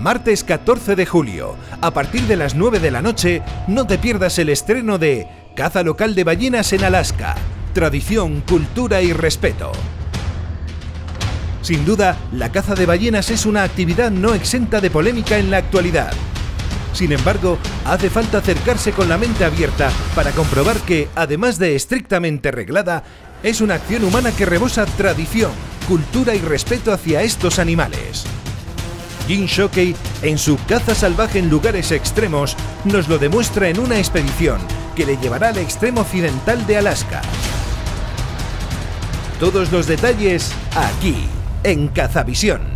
Martes 14 de julio, a partir de las 9 de la noche, no te pierdas el estreno de Caza local de ballenas en Alaska. Tradición, cultura y respeto. Sin duda, la caza de ballenas es una actividad no exenta de polémica en la actualidad. Sin embargo, hace falta acercarse con la mente abierta para comprobar que, además de estrictamente reglada, es una acción humana que rebosa tradición, cultura y respeto hacia estos animales. Jim Shockey, en su Caza salvaje en lugares extremos, nos lo demuestra en una expedición que le llevará al extremo occidental de Alaska. Todos los detalles aquí, en Cazavisión.